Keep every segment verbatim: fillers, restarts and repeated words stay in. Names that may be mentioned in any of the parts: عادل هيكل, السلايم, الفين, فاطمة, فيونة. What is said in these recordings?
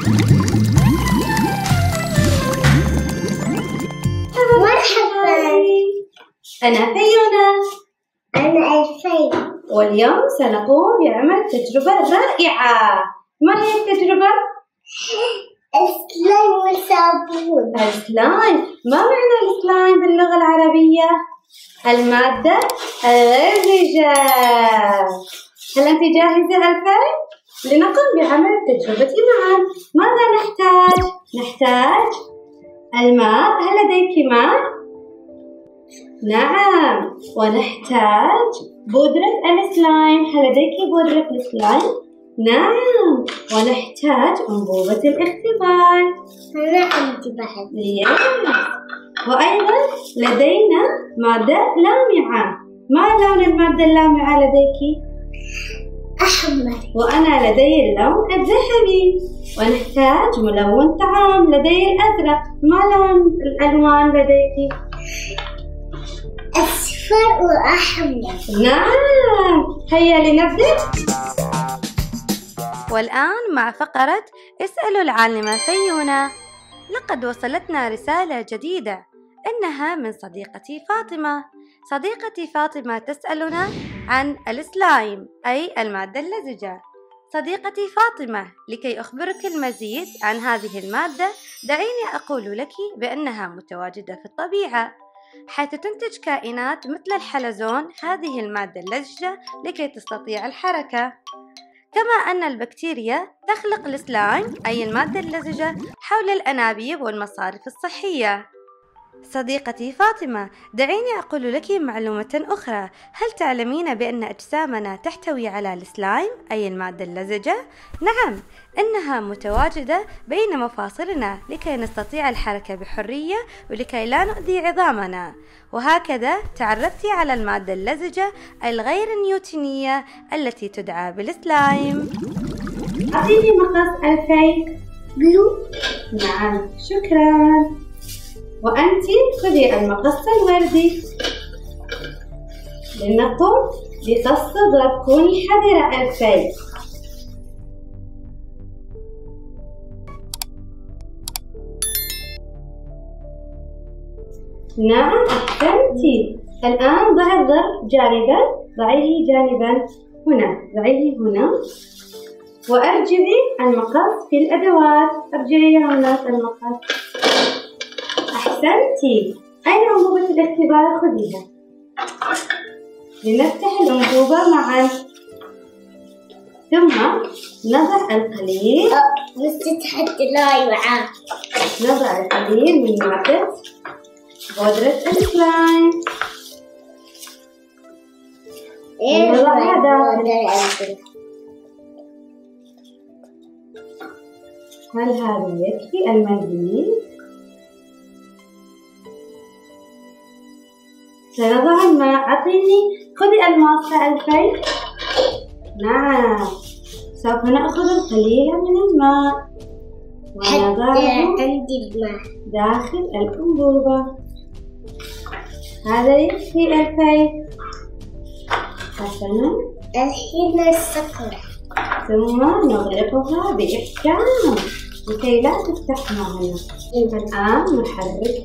مرحبا، أنا فيونة. أنا الفين، واليوم سنقوم بعمل تجربة رائعة. ما هي التجربة؟ السلايم والصابون. السلايم، ما معنى السلايم باللغة العربية؟ المادة الزجاجية. هل أنت جاهزة الفين؟ لنقم بعمل التجربة معا. ماذا نحتاج؟ نحتاج الماء. هل لديك ماء؟ نعم. ونحتاج بودرة السلايم. هل لديك بودرة السلايم؟ نعم. ونحتاج أنبوبة الاختبار. أنا عندي بعد. وأيضا لدينا مادة لامعة. ما لون المادة اللامعة لديك؟ أحمر. وأنا لدي اللون الذهبي. ونحتاج ملون طعام. لدي الأزرق. ما لون الألوان لديك؟ أصفر وأحمر. نعم، هيا لنبدأ. والآن مع فقرة اسألوا العالمة فيونة. لقد وصلتنا رسالة جديدة، إنها من صديقتي فاطمة. صديقتي فاطمة تسألنا عن السلايم، أي المادة اللزجة. صديقتي فاطمة، لكي أخبرك المزيد عن هذه المادة، دعيني أقول لك بأنها متواجدة في الطبيعة، حيث تنتج كائنات مثل الحلزون هذه المادة اللزجة لكي تستطيع الحركة. كما أن البكتيريا تخلق السلايم، أي المادة اللزجة، حول الأنابيب والمصارف الصحية. صديقتي فاطمة، دعيني أقول لك معلومة أخرى. هل تعلمين بأن أجسامنا تحتوي على السلايم، أي المادة اللزجة؟ نعم، إنها متواجدة بين مفاصلنا لكي نستطيع الحركة بحرية ولكي لا نؤذي عظامنا. وهكذا تعرفت على المادة اللزجة الغير نيوتنية التي تدعى بالسلايم. أعطيني مقص الفين. بلو. نعم، شكراً. وأنت خذي المقص الوردي. لنقوم بقص ضرب. كوني حذرة الفين. نعم، أحسنتي. الآن ضع الضرب جانبا، ضعيه جانبا هنا، ضعيه هنا، وأرجعي المقص في الأدوات. أرجعي هنا المقص. أحسنتي. أين أنبوبة الاختبار؟ خذيها. لنفتح الأنبوبة معا، ثم نضع القليل. نستطيع السلايم معاه. نضع القليل من مادة بودرة السلايم. نضع هذا. هل هذا يكفي المنديل؟ سنضع الماء. أعطيني، خذي الماصة الفين. نعم، سوف نأخذ القليل من الماء ونضعه داخل الأنبوبة. هذا يكفي الفين. حسنا، الحين السكر. ثم نغلقها بإحكام لكي لا تفتح معنا. الآن نحرك،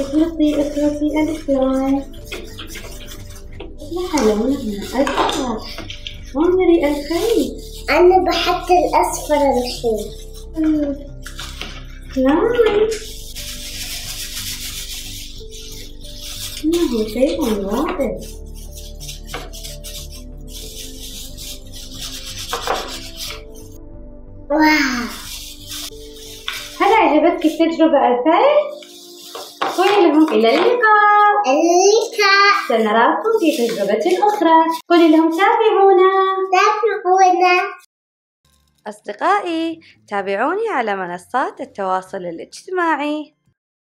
اخلطي اخلطي السلايم. لا لونها أزرق. انظري الخيط. أنا بحط الأصفر الحين. سلايم. إنه شيء واضح. واو. هل عجبتك التجربة الفين؟ قولي لهم إلى اللقاء. اللقاء. سنراكم في تجربة أخرى. قولي لهم تابعونا. تابعونا. أصدقائي، تابعوني على منصات التواصل الاجتماعي.